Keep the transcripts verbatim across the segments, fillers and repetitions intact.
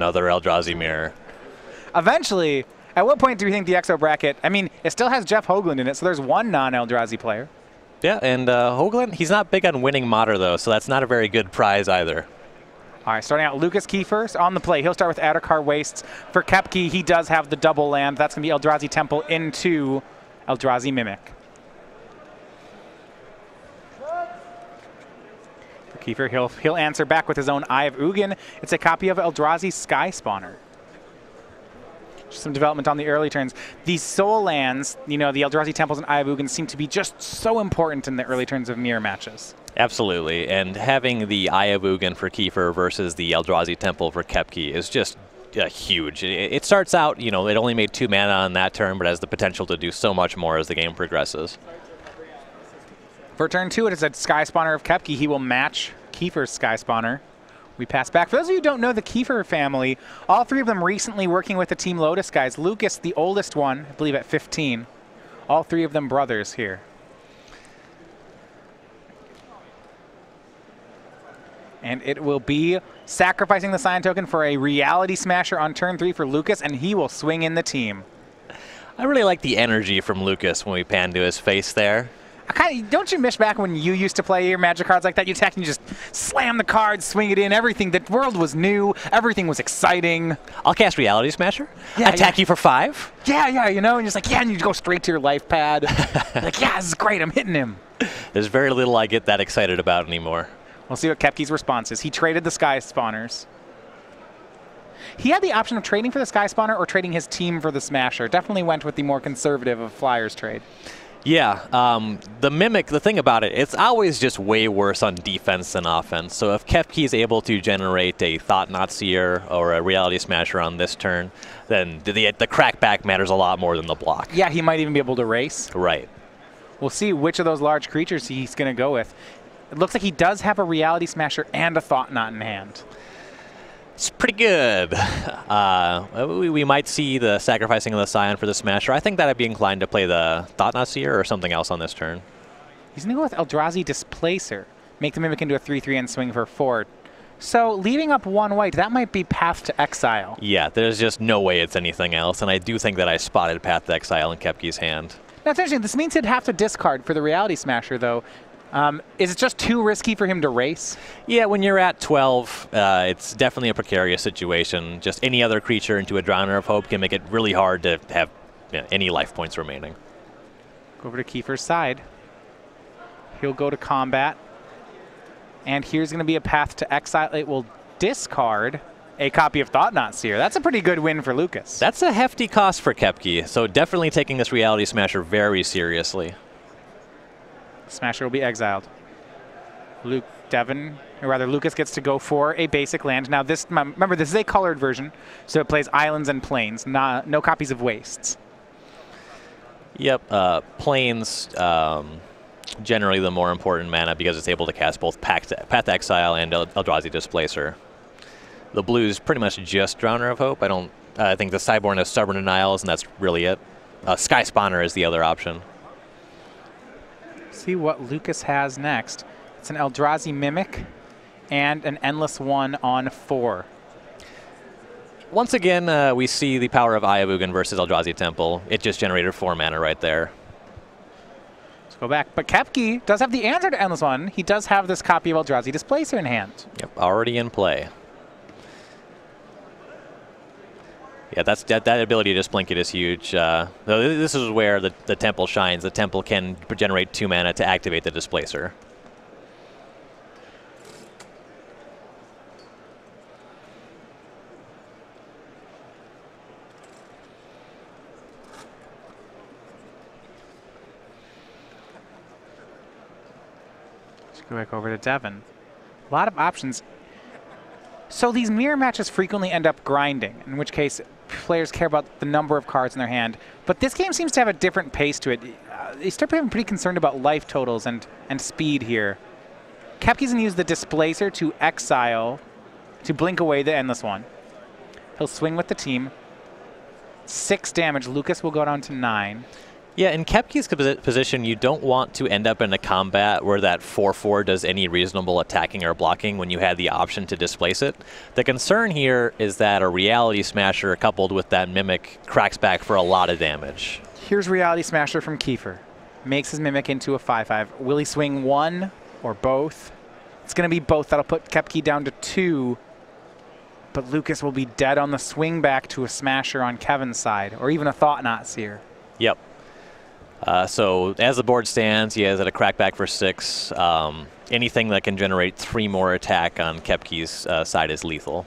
Another Eldrazi mirror. Eventually, at what point do we think the X O bracket, I mean, it still has Jeff Hoagland in it, so there's one non-Eldrazi player. Yeah, and uh, Hoagland, he's not big on winning Modder, though, so that's not a very good prize either. All right, starting out, Lucas Kiefer on the play. He'll start with Adarkar Wastes. For Koepke, he does have the double land. That's going to be Eldrazi Temple into Eldrazi Mimic. For Kiefer, he'll, he'll answer back with his own Eye of Ugin. It's a copy of Eldrazi Sky Spawner. Some development on the early turns. These soul lands, you know, the Eldrazi Temples and Eye of Ugin seem to be just so important in the early turns of mirror matches. Absolutely, and having the Eye of Ugin for Kiefer versus the Eldrazi Temple for Koepke is just uh, huge. It, it starts out, you know, it only made two mana on that turn, but has the potential to do so much more as the game progresses. For turn two, it is a Sky Spawner of Koepke. He will match Kiefer's Sky Spawner. We pass back. For those of you who don't know the Kiefer family, all three of them recently working with the Team Lotus guys. Lucas, the oldest one, I believe at fifteen. All three of them brothers here. And it will be sacrificing the Scion token for a Reality Smasher on turn three for Lucas, and he will swing in the team. I really like the energy from Lucas when we pan to his face there. I kind of, don't you miss back when you used to play your Magic cards like that? You attack and you just slam the card, swing it in, everything. The world was new. Everything was exciting. I'll cast Reality Smasher. Yeah, attack yeah. you for five. Yeah, yeah, you know, and you're just like, yeah, and you go straight to your life pad. Like, yeah, this is great. I'm hitting him. There's very little I get that excited about anymore. We'll see what Koepke's response is. He traded the Sky Spawners. He had the option of trading for the Sky Spawner or trading his team for the Smasher. Definitely went with the more conservative of Flyers trade. Yeah, um, the Mimic, the thing about it, it's always just way worse on defense than offense. So if Koepke is able to generate a Thought Knot Seer or a Reality Smasher on this turn, then the, the crackback matters a lot more than the block. Yeah, he might even be able to race. Right. We'll see which of those large creatures he's going to go with. It looks like he does have a Reality Smasher and a Thought Knot in hand. It's pretty good. Uh, we, we might see the sacrificing of the Scion for the Smasher. I think that I'd be inclined to play the Thought Knot Seer or something else on this turn. He's going to go with Eldrazi Displacer. Make the Mimic into a three three and swing for four. So leaving up one white, that might be Path to Exile. Yeah, there's just no way it's anything else. And I do think that I spotted Path to Exile in Koepke's hand. That's interesting. This means he'd have to discard for the Reality Smasher, though. Um, is it just too risky for him to race? Yeah, when you're at twelve, uh, it's definitely a precarious situation. Just any other creature into a Drowner of Hope can make it really hard to have, you know, any life points remaining. Go over to Kiefer's side. He'll go to combat. And here's going to be a Path to Exile. It will discard a copy of Thought Knot Seer. That's a pretty good win for Lucas. That's a hefty cost for Koepke, so definitely taking this Reality Smasher very seriously. Smasher will be exiled. Luke Devin, or rather Lucas gets to go for a basic land. Now this, remember this is a colored version, so it plays islands and plains, not, no copies of wastes. Yep, uh, plains, um, generally the more important mana because it's able to cast both Path to Exile and Eldrazi Displacer. The blues pretty much just Drowner of Hope. I don't, uh, I think the Cyborg has Stubborn Denials and that's really it. Uh, Sky Spawner is the other option. See what Lucas has next. It's an Eldrazi Mimic and an Endless One on four. Once again, uh, we see the power of Eye of Ugin versus Eldrazi Temple. It just generated four mana right there. Let's go back. But Koepke does have the answer to Endless One. He does have this copy of Eldrazi Displacer in hand. Yep, already in play. Yeah, that's, that, that ability to just blink it is huge. Uh, this is where the, the Temple shines. The Temple can generate two mana to activate the Displacer. Let's go back over to Devin. A lot of options. So these mirror matches frequently end up grinding, in which case players care about the number of cards in their hand. But this game seems to have a different pace to it. Uh, they start becoming pretty concerned about life totals and, and speed here. Koepke's going to use the Displacer to exile, to blink away the Endless One. He'll swing with the team. Six damage. Lucas will go down to nine. Yeah, in Koepke's position, you don't want to end up in a combat where that four four does any reasonable attacking or blocking when you had the option to displace it. The concern here is that a Reality Smasher coupled with that Mimic cracks back for a lot of damage. Here's Reality Smasher from Kiefer. Makes his Mimic into a five five. Will he swing one or both? It's going to be both. That'll put Koepke down to two. But Lucas will be dead on the swing back to a Smasher on Kevin's side, or even a Thought Knot Seer. Yep. Uh, so as the board stands, he has at a crackback for six. Um, anything that can generate three more attack on Koepke's uh, side is lethal.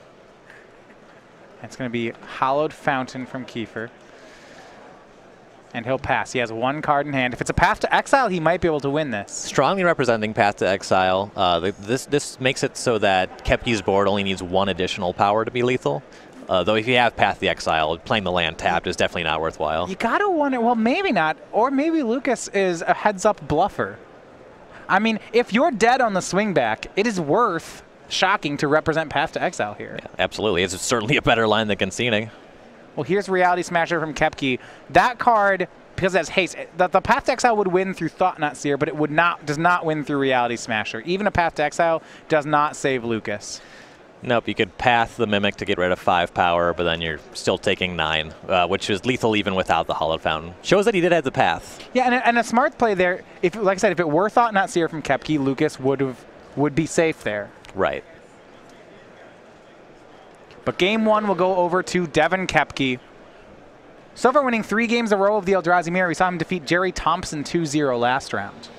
It's going to be Hallowed Fountain from Kiefer. And he'll pass. He has one card in hand. If it's a Path to Exile, he might be able to win this. Strongly representing Path to Exile. Uh, the, this this makes it so that Koepke's board only needs one additional power to be lethal. Uh, though if you have Path to Exile, playing the land tapped is definitely not worthwhile. You gotta wonder, well, maybe not. Or maybe Lucas is a heads-up bluffer. I mean, if you're dead on the swing back, it is worth shocking to represent Path to Exile here. Yeah, absolutely. It's certainly a better line than conceding. Well, here's Reality Smasher from Koepke. That card, because it has haste, the, the Path to Exile would win through Thought Knot Seer, but it would not, does not win through Reality Smasher. Even a Path to Exile does not save Lucas. Nope, you could path the Mimic to get rid of five power, but then you're still taking nine, uh, which is lethal even without the Hallowed Fountain. Shows that he did have the path. Yeah, and a, and a smart play there. If, like I said, if it were Thought Knot Seer from Koepke, Lucas would have would be safe there. Right. But game one will go over to Devin Koepke. So far winning three games in a row of the Eldrazi Mirror. We saw him defeat Jerry Thompson two zero last round.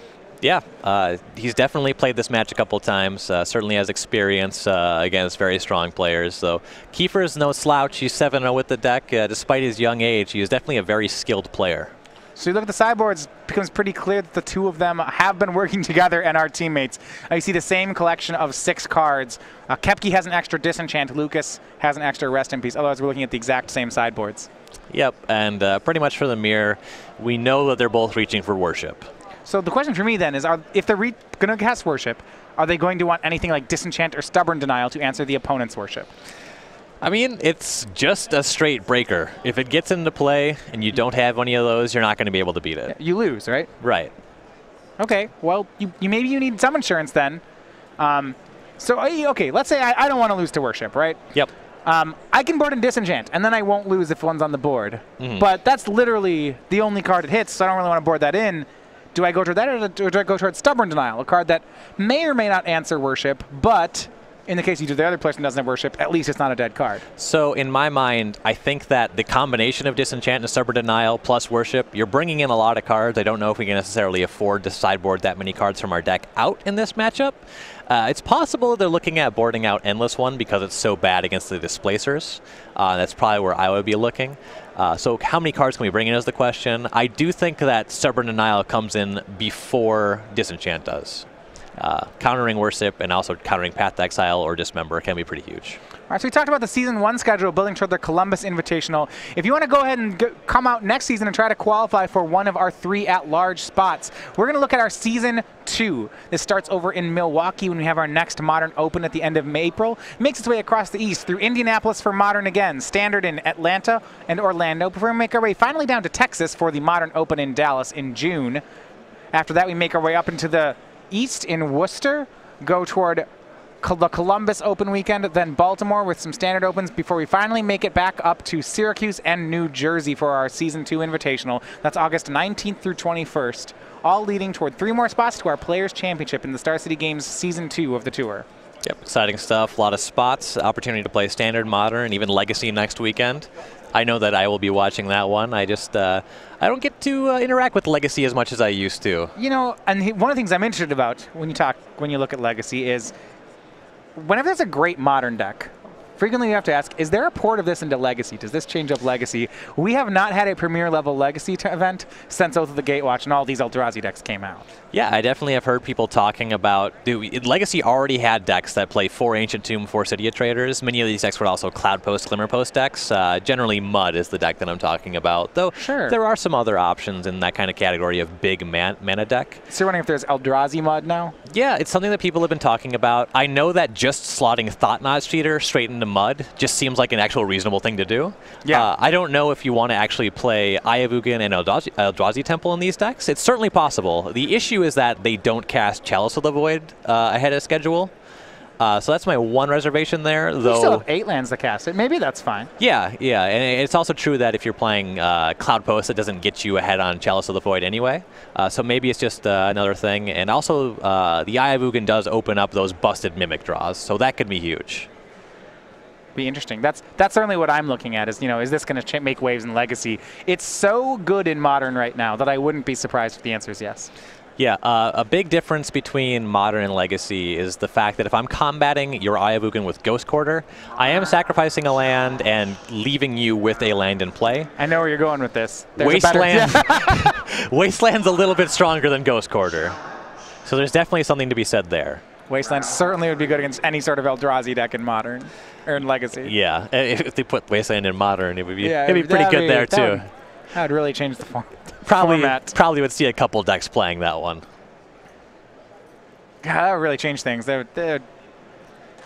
Yeah, uh, he's definitely played this match a couple times. Uh, certainly has experience uh, against very strong players. So Kiefer is no slouch. He's seven oh with the deck. Uh, despite his young age, he is definitely a very skilled player. So you look at the sideboards, it becomes pretty clear that the two of them have been working together and are teammates. Uh, you see the same collection of six cards. Uh, Koepke has an extra Disenchant. Lucas has an extra Rest in Peace. Otherwise, we're looking at the exact same sideboards. Yep, and uh, pretty much for the mirror, we know that they're both reaching for Worship. So the question for me then is, are, if they're going to cast Worship, are they going to want anything like Disenchant or Stubborn Denial to answer the opponent's Worship? I mean, it's just a straight breaker. If it gets into play and you don't have any of those, you're not going to be able to beat it. You lose, right? Right. Okay. Well, you, you maybe you need some insurance then. Um, so, okay, let's say I, I don't want to lose to Worship, right? Yep. Um, I can board and Disenchant, and then I won't lose if one's on the board. Mm-hmm. But that's literally the only card it hits, so I don't really want to board that in. Do I go toward that, or do I go toward Stubborn Denial, a card that may or may not answer Worship, but in the case you do the other person doesn't have Worship, at least it's not a dead card. So in my mind, I think that the combination of Disenchant and Stubborn Denial plus Worship, you're bringing in a lot of cards. I don't know if we can necessarily afford to sideboard that many cards from our deck out in this matchup. Uh, it's possible they're looking at boarding out Endless One because it's so bad against the Displacers. Uh, that's probably where I would be looking. Uh, so how many cards can we bring in is the question. I do think that Stubborn Denial comes in before Disenchant does. Uh, countering Worship and also countering Path to Exile or Dismember can be pretty huge. All right, so we talked about the Season one schedule building toward the Columbus Invitational. If you want to go ahead and g come out next season and try to qualify for one of our three at-large spots, we're going to look at our Season two. This starts over in Milwaukee when we have our next Modern Open at the end of April. It makes its way across the East through Indianapolis for Modern again, Standard in Atlanta and Orlando, before we make our way finally down to Texas for the Modern Open in Dallas in June. After that, we make our way up into the East in Worcester, go toward Col the Columbus Open weekend, then Baltimore with some Standard Opens before we finally make it back up to Syracuse and New Jersey for our Season two Invitational. That's August nineteenth through twenty-first, all leading toward three more spots to our Players' Championship in the Star City Games Season two of the tour. Yep, exciting stuff, a lot of spots, opportunity to play Standard, Modern, and even Legacy next weekend. I know that I will be watching that one. I just uh, I don't get to uh, interact with Legacy as much as I used to. You know, and one of the things I'm interested about when you talk, when you look at Legacy is whenever there's a great Modern deck, frequently you have to ask, is there a port of this into Legacy? Does this change up Legacy? We have not had a premier level Legacy event since Oath of the Gatewatch and all these Eldrazi decks came out. Yeah, I definitely have heard people talking about, dude, Legacy already had decks that play four Ancient Tomb, four City of Traders. Many of these decks were also Cloud Post, Glimmer Post decks. Uh, generally, Mud is the deck that I'm talking about, though sure, there are some other options in that kind of category of big man mana deck. So you're wondering if there's Eldrazi Mud now? Yeah, it's something that people have been talking about. I know that just slotting Thought Knot Seer straight into into Mud just seems like an actual reasonable thing to do. Yeah. Uh, I don't know if you want to actually play Eye of Ugin and Eldrazi, Eldrazi Temple in these decks. It's certainly possible. The issue is that they don't cast Chalice of the Void uh, ahead of schedule. Uh, so that's my one reservation there. Though you still have eight lands to cast it. Maybe that's fine. Yeah, yeah. And it's also true that if you're playing uh, Cloud Post, it doesn't get you ahead on Chalice of the Void anyway. Uh, so maybe it's just uh, another thing. And also, uh, the Eye of Ugin does open up those busted Mimic draws. So that could be huge. Be interesting. That's that's certainly what I'm looking at. Is you know, is this going to make waves in Legacy? It's so good in Modern right now that I wouldn't be surprised if the answer is yes. Yeah, uh, a big difference between Modern and Legacy is the fact that if I'm combating your Eye of Ugin with Ghost Quarter, I am sacrificing a land and leaving you with a land in play. I know where you're going with this. There's Wasteland, a Wasteland's a little bit stronger than Ghost Quarter, so there's definitely something to be said there. Wasteland certainly would be good against any sort of Eldrazi deck in Modern or in Legacy. Yeah, if they put Wasteland in Modern, it would be yeah, it'd be pretty good be, there too. Would, that would really change the form. Probably, probably would see a couple decks playing that one. God, that would really change things. They would, they would,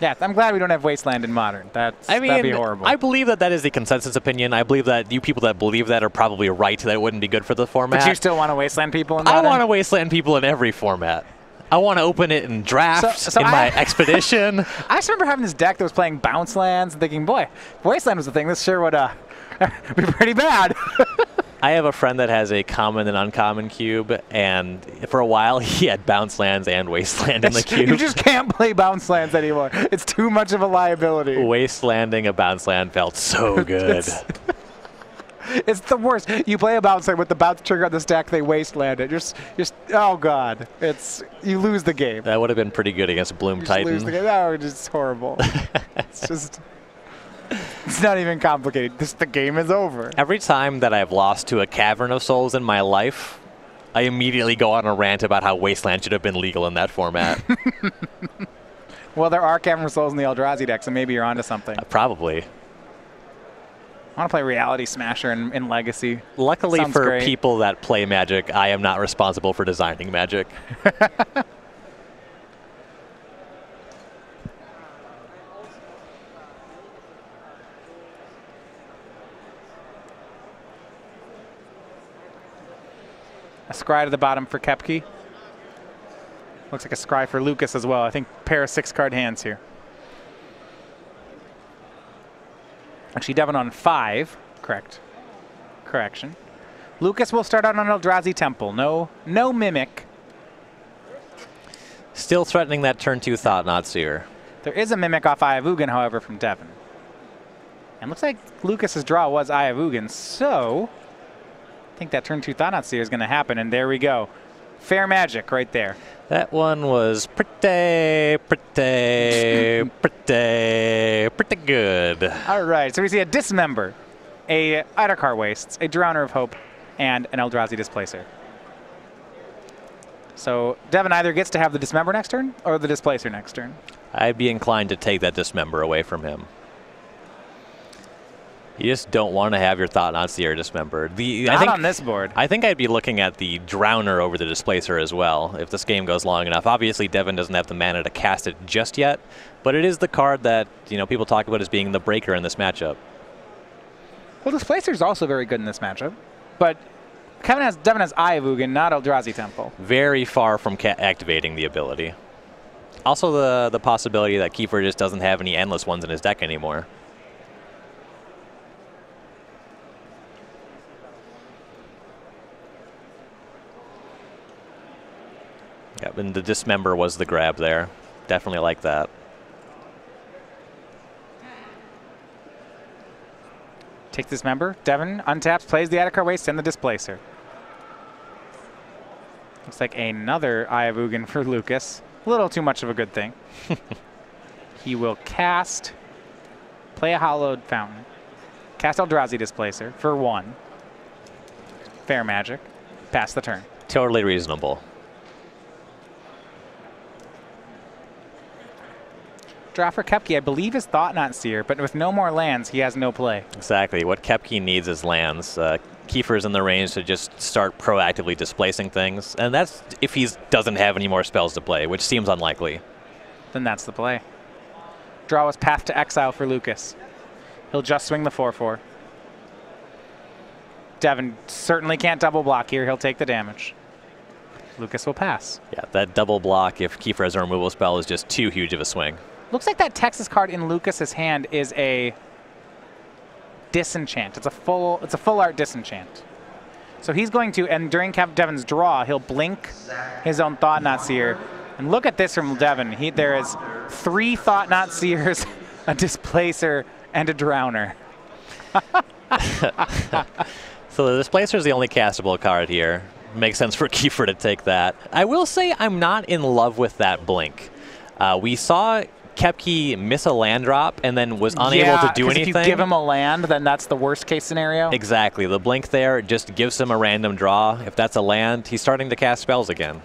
yeah, I'm glad we don't have Wasteland in Modern. That's, I mean, that'd be horrible. I believe that that is the consensus opinion. I believe that you people that believe that are probably right, that it wouldn't be good for the format. But you still want to Wasteland people in Modern? I want to Wasteland people in every format. I want to open it in draft, so, so in I, my expedition. I just remember having this deck that was playing bounce lands and thinking, boy, if Wasteland was the thing, this sure would uh, be pretty bad. I have a friend that has a common and uncommon cube, and for a while he had bounce lands and Wasteland in the cube. You just can't play bounce lands anymore. It's too much of a liability. Wastelanding a bounce land felt so good. it's, it's the worst. You play a bounce land with the bounce trigger on the stack, they wasteland it. Just, just, oh god, it's you lose the game. That would have been pretty good against Bloom you Titan. Just lose the game. No, it's just horrible. It's just. It's not even complicated. This, the game is over. Every time that I've lost to a Cavern of Souls in my life, I immediately go on a rant about how Wasteland should have been legal in that format. Well, there are Cavern of Souls in the Eldrazi deck, so maybe you're onto something. Uh, probably. I want to play Reality Smasher in, in Legacy. Luckily Sounds for great. people that play Magic, I am not responsible for designing Magic. A scry to the bottom for Koepke. Looks like a scry for Lucas as well. I think pair of six card hands here. Actually, Devin on five. Correct. Correction. Lucas will start out on Eldrazi Temple. No, no Mimic. Still threatening that turn two Thought Knot Seer. There is a Mimic off Eye of Ugin, however, from Devin. And looks like Lucas's draw was Eye of Ugin, so I think that turn two Thought Knot Seer is going to happen, and there we go. Fair Magic right there. That one was pretty, pretty, pretty, pretty good. All right, so we see a Dismember, a Adarkar Wastes, a Drowner of Hope, and an Eldrazi Displacer. So Devin either gets to have the Dismember next turn or the Displacer next turn. I'd be inclined to take that Dismember away from him. You just don't want to have your Thought Knot Seer dismembered. The, Not I think, on this board. I think I'd be looking at the Drowner over the Displacer as well, if this game goes long enough. Obviously, Devin doesn't have the mana to cast it just yet, but it is the card that you know people talk about as being the breaker in this matchup. Well, Displacer is also very good in this matchup, but Kevin has, Devin has Eye of Ugin, not Eldrazi Temple. Very far from ca activating the ability. Also, the, the possibility that Kiefer just doesn't have any Endless Ones in his deck anymore. Yeah, and the Dismember was the grab there. Definitely like that. Take Dismember. Devin untaps, plays the Adarkar Wastes and the Displacer. Looks like another Eye of Ugin for Lucas. A little too much of a good thing. He will cast, play a Hallowed Fountain, cast Eldrazi Displacer for one. Fair Magic. Pass the turn. Totally reasonable. Draw for Koepke, I believe, is Thought Knot Seer, but with no more lands, he has no play. Exactly. What Koepke needs is lands. Uh, Kiefer's in the range to just start proactively displacing things, and that's if he doesn't have any more spells to play, which seems unlikely. Then that's the play. draw was Path to Exile for Lucas. He'll just swing the four four. Devin certainly can't double block here. He'll take the damage. Lucas will pass. Yeah, that double block, if Kiefer has a removal spell, is just too huge of a swing. Looks like that Texas card in Lucas's hand is a Disenchant. It's a full, it's a full art Disenchant. So he's going to, and during Devin's draw, he'll blink his own Thought Knot Seer. And look at this from Devin. He, there is three Thought Knot Seers, a Displacer, and a Drowner. So the Displacer is the only castable card here. Makes sense for Kiefer to take that. I will say I'm not in love with that blink. Uh, we saw Koepke miss a land drop and then was unable yeah, to do anything. If you give him a land, then that's the worst case scenario. Exactly. The blink there just gives him a random draw. If that's a land, he's starting to cast spells again.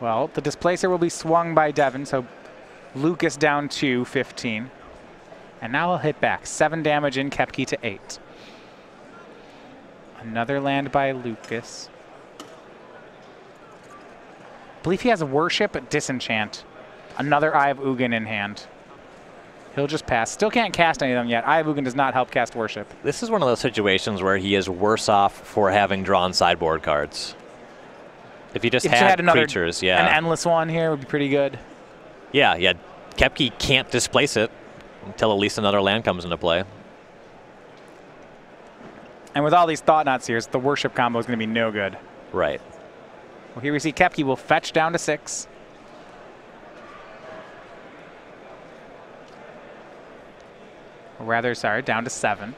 Well, the Displacer will be swung by Devin, so Lucas down to fifteen. And now he'll hit back. Seven damage in, Koepke to eight. Another land by Lucas. I believe he has Worship, Disenchant. Another Eye of Ugin in hand. He'll just pass. Still can't cast any of them yet. Eye of Ugin does not help cast Worship. This is one of those situations where he is worse off for having drawn sideboard cards. If he just if had, you had another, creatures, yeah. An Endless One here would be pretty good. Yeah, yeah. Koepke can't displace it until at least another land comes into play. And with all these Thought Knot Seers, the Worship combo is going to be no good. Right. Well, here we see Koepke will fetch down to six. Or rather, sorry, down to seven.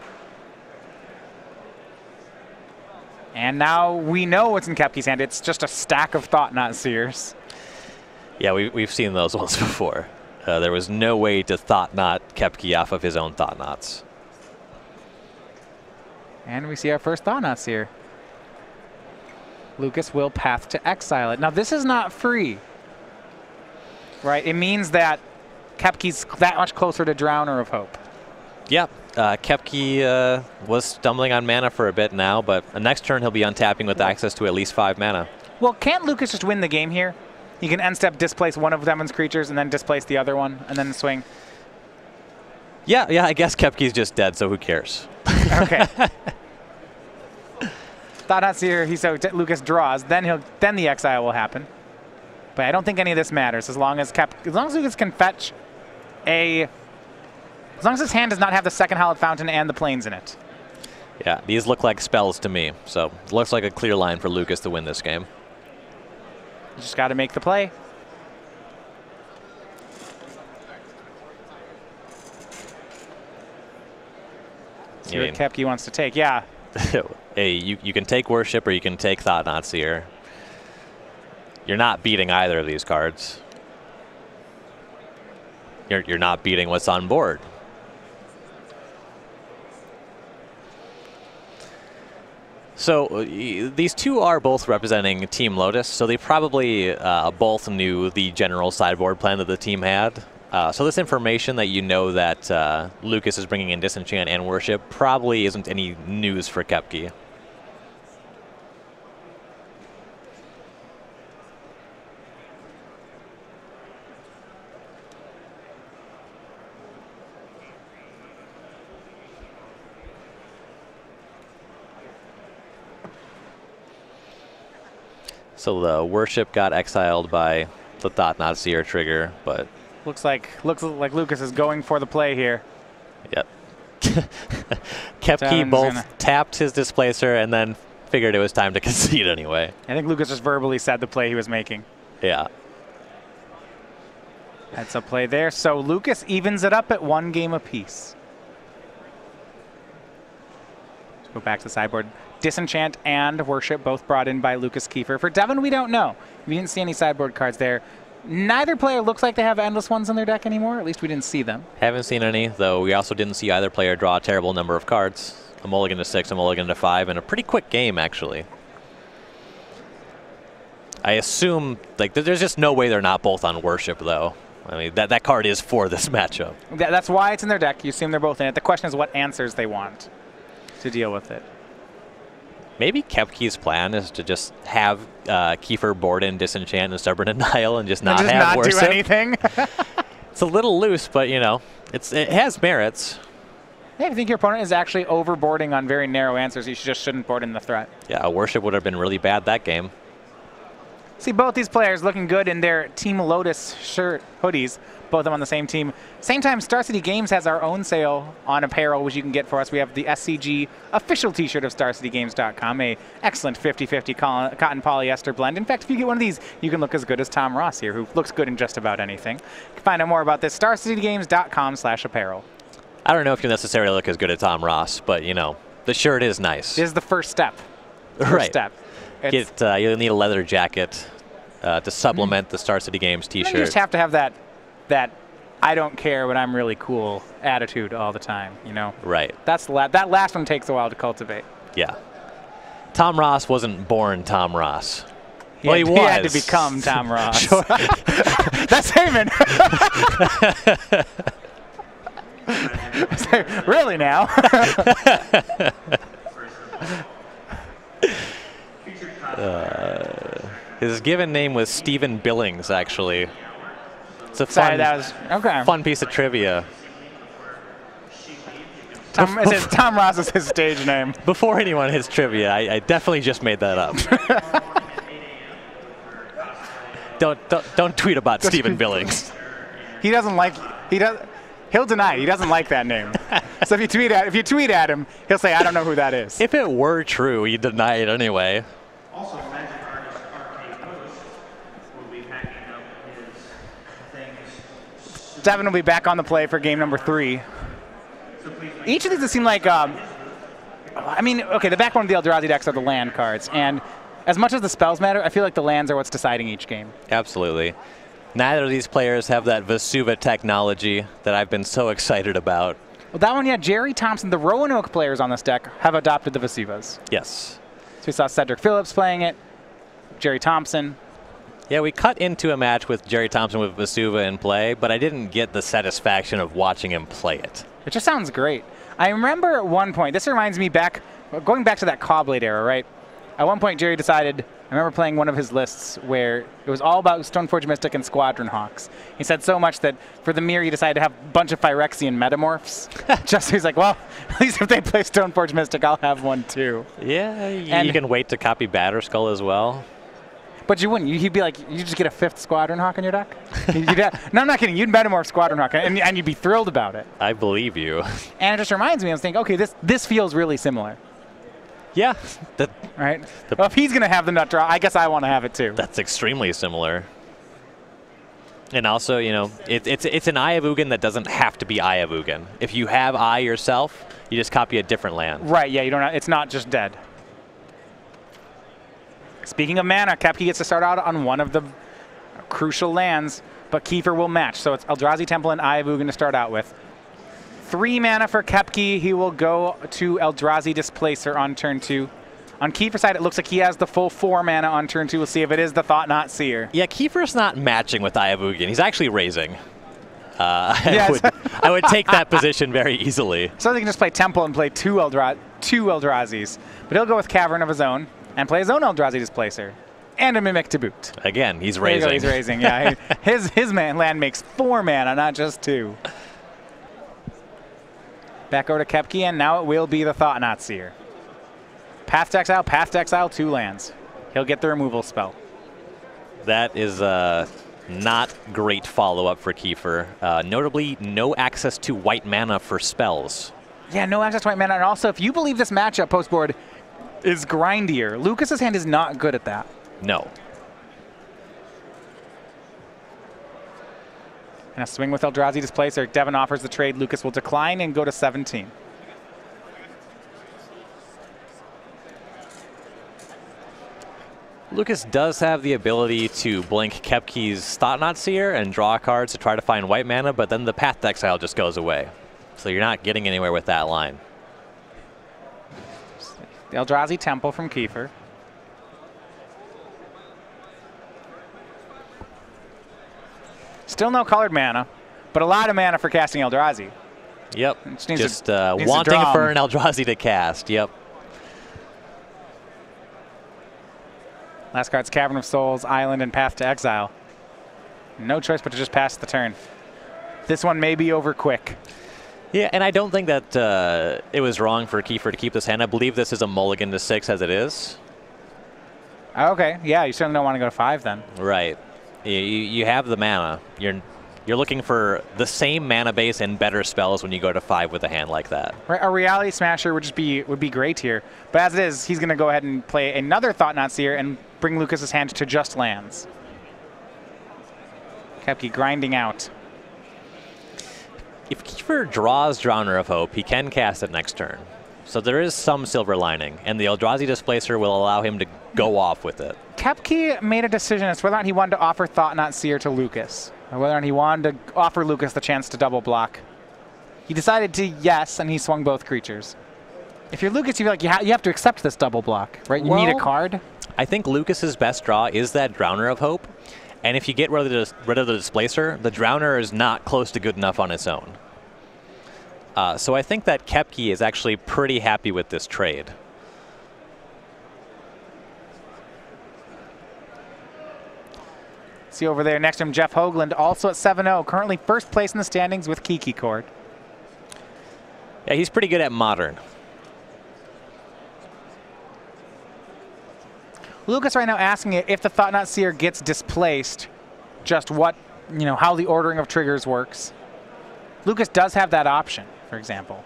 And now we know what's in Koepke's hand. It's just a stack of Thought Knot Seers. Yeah, we, we've seen those ones before. Uh, there was no way to Thought Knot Koepke off of his own Thought Knots. And we see our first Thought Knots here. Lucas will Path to Exile it. Now this is not free, right? It means that Koepke's that much closer to Drowner of Hope. Yeah, uh, Koepke uh, was stumbling on mana for a bit now, but the next turn he'll be untapping with access to at least five mana. Well, can't Lucas just win the game here? You can end step displace one of Demon's creatures and then displace the other one and then swing. Yeah, yeah, I guess Koepke's just dead, so who cares? Okay. Thought Knot Seer, he so Lucas draws, then he'll then the exile will happen. But I don't think any of this matters as long as Koepke, as long as Lucas can fetch a as long as his hand does not have the second Hallowed Fountain and the planes in it. Yeah, these look like spells to me, so it looks like a clear line for Lucas to win this game. Just gotta make the play. See what Koepke wants to take, yeah. Hey, you, you can take Worship or you can take Thought Knot Seer. You're not beating either of these cards. You're, you're not beating what's on board. So uh, these two are both representing Team Lotus, so they probably uh, both knew the general sideboard plan that the team had. Uh, so this information that you know that uh, Lucas is bringing in Disenchant and Worship probably isn't any news for Koepke. So the Worship got exiled by the Thought Knot Seer trigger, but... Looks like looks like Lucas is going for the play here. Yep. Koepke both gonna. tapped his Displacer and then figured it was time to concede anyway. I think Lucas just verbally said the play he was making. Yeah. That's a play there. So Lucas evens it up at one game apiece. Let's go back to the sideboard. Disenchant and Worship both brought in by Lucas Kiefer. For Devin, we don't know. We didn't see any sideboard cards there. Neither player looks like they have Endless Ones in their deck anymore. At least we didn't see them. Haven't seen any, though we also didn't see either player draw a terrible number of cards. A mulligan to six, a mulligan to five, and a pretty quick game, actually. I assume, like, there's just no way they're not both on Worship, though. I mean, that, that card is for this matchup. That's why it's in their deck. You assume they're both in it. The question is what answers they want to deal with it. Maybe Koepke's plan is to just have uh, Kiefer board in Disenchant and Stubborn Denial and just not and just have not Worship. Do anything. It's a little loose, but you know, it's it has merits. If you think your opponent is actually overboarding on very narrow answers, you just shouldn't board in the threat. Yeah, Worship would have been really bad that game. See, both these players looking good in their Team Lotus shirt hoodies. Both of them on the same team. Same time, Star City Games has our own sale on apparel, which you can get for us. We have the S C G official T-shirt of Star City Games dot com, a excellent fifty fifty cotton polyester blend. In fact, if you get one of these, you can look as good as Tom Ross here, who looks good in just about anything. You can find out more about this, Star City Games dot com slash apparel. I don't know if you necessarily look as good as Tom Ross, but, you know, the shirt is nice. This is the first step. First right. step. Get, uh, you'll need a leather jacket uh, to supplement mm-hmm. the Star City Games T-shirt. You just have to have that, that I don't care but I'm really cool attitude all the time, you know? Right. That's la that last one takes a while to cultivate. Yeah. Tom Ross wasn't born Tom Ross. He well, had, he was. He had to become Tom Ross. Sure. That's Heyman. Really now? Uh, his given name was Stephen Billings, actually. It's a fun, Sorry, that was, okay. fun piece of trivia. Tom, it says Tom Ross is his stage name. Before anyone his trivia, I, I definitely just made that up. don't, don't don't tweet about Stephen Billings. He doesn't like he does. He'll deny it. He doesn't like that name. So if you tweet at if you tweet at him, he'll say I don't know who that is. If it were true, he'd deny it anyway. Also, Magic Artist R K Post will be packing up his things. Devin will be back on the play for game number three. Each of these that seem like, um, I mean, okay, the backbone of the Eldrazi decks are the land cards, and as much as the spells matter, I feel like the lands are what's deciding each game. Absolutely. Neither of these players have that Vesuva technology that I've been so excited about. Well, that one, yeah, Jerry Thompson, the Roanoke players on this deck have adopted the Vesuvas. Yes. We saw Cedric Phillips playing it, Jerry Thompson. Yeah, we cut into a match with Jerry Thompson with Vesuva in play, but I didn't get the satisfaction of watching him play it. It just sounds great. I remember at one point, this reminds me back, going back to that Cobblade era, right? At one point, Jerry decided, I remember playing one of his lists where it was all about Stoneforge Mystic and Squadron Hawks. He said so much that for the mirror, he decided to have a bunch of Phyrexian Metamorphs. Just he's like, well, at least if they play Stoneforge Mystic, I'll have one too. Yeah, and you can wait to copy Batterskull as well. But you wouldn't. He'd be like, you just get a fifth Squadron Hawk on your deck? You'd have, no, I'm not kidding. You'd Metamorph Squadron Hawk, and, and you'd be thrilled about it. I believe you. And it just reminds me, I was thinking, okay, this, this feels really similar. Yeah. The, right? The well, if he's going to have the nut draw, I guess I want to have it too. That's extremely similar. And also, you know, it, it's it's an Eye of Ugin that doesn't have to be Eye of Ugin. If you have Eye yourself, you just copy a different land. Right, yeah, you don't. Have, it's not just dead. Speaking of mana, Koepke gets to start out on one of the crucial lands, but Kiefer will match. So it's Eldrazi Temple and Eye of Ugin to start out with. Three mana for Koepke. He will go to Eldrazi Displacer on turn two. On Kiefer's side, it looks like he has the full four mana on turn two. We'll see if it is the Thought Knot Seer. Yeah, Kiefer's not matching with Eye of Ugin. He's actually raising. Uh, yes. I, would, I would take that position very easily. So they can just play Temple and play two, Eldra two Eldrazis. But he'll go with Cavern of his own and play his own Eldrazi Displacer. And a Mimic to boot. Again, he's raising. There you go, he's raising, yeah. his his man land makes four mana, not just two. Back over to Koepke, and now it will be the Thought Knot Seer. Path to Exile, Path to Exile, two lands. He'll get the removal spell. That is uh, not great follow-up for Kiefer. Uh, notably, no access to white mana for spells. Yeah, no access to white mana. And also, if you believe this matchup post-board is grindier, Lucas's hand is not good at that. No. And a swing with Eldrazi Displacer. Devin offers the trade. Lucas will decline and go to seventeen. Lucas does have the ability to blink Koepke's Thought Knot Seer and draw cards to try to find white mana, but then the Path to Exile just goes away. So you're not getting anywhere with that line. The Eldrazi Temple from Kiefer. Still no colored mana, but a lot of mana for casting Eldrazi. Yep. Just, needs just to, uh, needs wanting to for an Eldrazi to cast. Yep. Last card's Cavern of Souls, Island, and Path to Exile. No choice but to just pass the turn. This one may be over quick. Yeah, and I don't think that uh, it was wrong for Kiefer to keep this hand. I believe this is a mulligan to six as it is. Okay, yeah, you certainly don't want to go to five then. Right. You, you have the mana. You're, you're looking for the same mana base and better spells when you go to five with a hand like that. Right, a Reality Smasher would just be would be great here. But as it is, he's going to go ahead and play another Thought Knot Seer and bring Lucas's hand to just lands. Koepke grinding out. If Kiefer draws Drowner of Hope, he can cast it next turn. So there is some silver lining, and the Eldrazi Displacer will allow him to go off with it. Koepke made a decision as to whether or not he wanted to offer Thought Knot Seer to Lucas, or whether or not he wanted to offer Lucas the chance to double block. He decided to yes, and he swung both creatures. If you're Lucas, you feel like you, ha you have to accept this double block, right? You well, need a card. I think Lucas's best draw is that Drowner of Hope. And if you get rid of, the, rid of the Displacer, the Drowner is not close to good enough on its own. Uh, so I think that Koepke is actually pretty happy with this trade. See over there next to him, Jeff Hoagland, also at seven oh, currently first place in the standings with Kiki Cord. Yeah, he's pretty good at Modern. Lucas right now asking it if the Thought Knot Seer gets displaced, just what, you know, how the ordering of triggers works. Lucas does have that option, for example.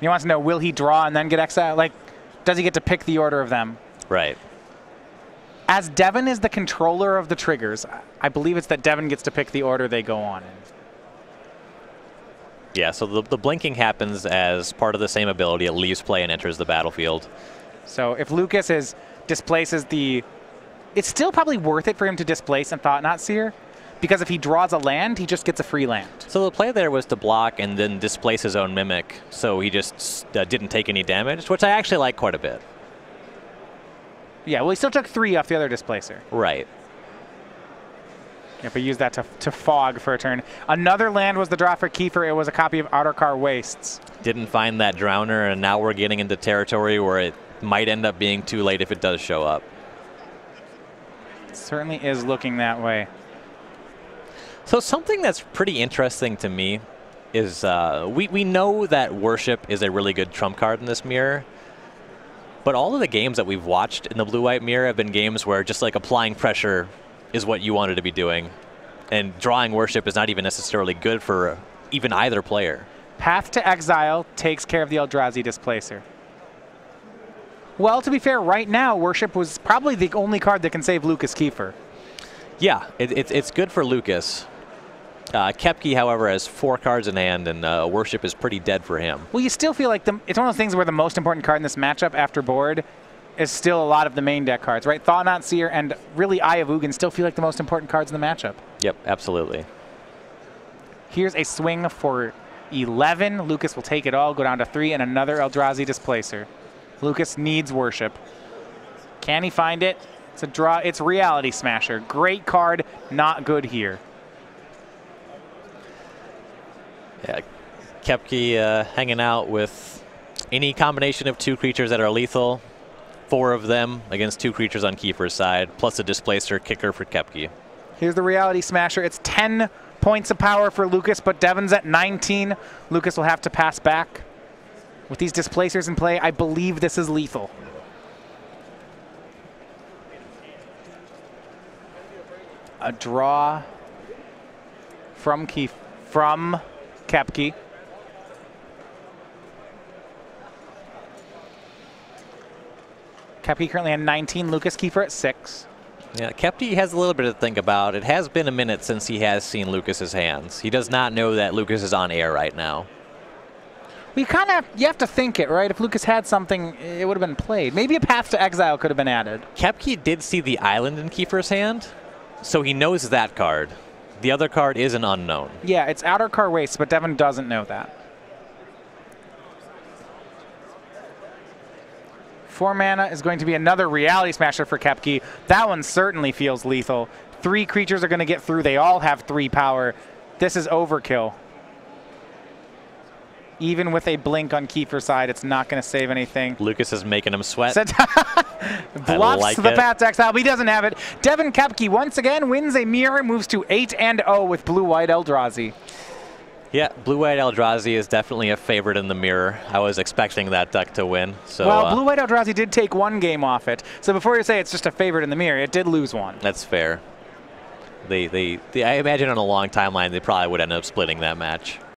He wants to know, will he draw and then get exiled? Like, does he get to pick the order of them? Right. As Devin is the controller of the triggers, I believe it's that Devin gets to pick the order they go on in. Yeah, so the, the blinking happens as part of the same ability. It leaves play and enters the battlefield. So if Lucas is, displaces the... It's still probably worth it for him to displace and Thought Knot Seer, because if he draws a land, he just gets a free land. So the play there was to block and then displace his own Mimic, so he just uh, didn't take any damage, which I actually like quite a bit. Yeah, well, he still took three off the other Displacer. Right. Yeah, but use that to, to fog for a turn. Another land was the draw for Kiefer. It was a copy of Adarkar Wastes. Didn't find that Drowner, and now we're getting into territory where it might end up being too late if it does show up. It certainly is looking that way. So something that's pretty interesting to me is uh, we, we know that Worship is a really good trump card in this mirror, but all of the games that we've watched in the blue-white mirror have been games where just like applying pressure is what you wanted to be doing, and drawing Worship is not even necessarily good for even either player. Path to Exile takes care of the Eldrazi Displacer. Well, to be fair, right now, Worship was probably the only card that can save Lucas Kiefer. Yeah, it, it, it's good for Lucas. Uh, Koepke, however, has four cards in hand, and uh, Worship is pretty dead for him. Well, you still feel like the, it's one of those things where the most important card in this matchup after board is still a lot of the main deck cards, right? Thought Knot Seer and really Eye of Ugin still feel like the most important cards in the matchup. Yep, absolutely. Here's a swing for eleven. Lucas will take it all, go down to three, and another Eldrazi Displacer. Lucas needs Worship. Can he find it? It's a draw. It's Reality Smasher. Great card. Not good here. Yeah, Koepke uh, hanging out with any combination of two creatures that are lethal. Four of them against two creatures on Kiefer's side, plus a Displacer kicker for Koepke. Here's the Reality Smasher. It's ten points of power for Lucas, but Devin's at nineteen. Lucas will have to pass back. With these Displacers in play, I believe this is lethal. A draw from Kiefer, from Koepke. Koepke currently at nineteen, Lucas Kiefer at six. Yeah, Koepke has a little bit to think about. It has been a minute since he has seen Lucas's hands. He does not know that Lucas is on air right now. We kind of you have to think it, right? If Lucas had something, it would have been played. Maybe a Path to Exile could have been added. Koepke did see the island in Kiefer's hand, so he knows that card. The other card is an unknown. Yeah, it's Adarkar Wastes, but Devin doesn't know that. Four mana is going to be another Reality Smasher for Koepke. That one certainly feels lethal. Three creatures are going to get through. They all have three power. This is overkill. Even with a blink on Kiefer's side, it's not going to save anything. Lucas is making him sweat. Blocks like the it. Path to Exile, but he doesn't have it. Devin Koepke once again wins a mirror, moves to eight and oh with Blue-White Eldrazi. Yeah, Blue-White Eldrazi is definitely a favorite in the mirror. I was expecting that deck to win. So, well, uh, Blue-White Eldrazi did take one game off it. So before you say it's just a favorite in the mirror, it did lose one. That's fair. They, they, they, I imagine on a long timeline, they probably would end up splitting that match.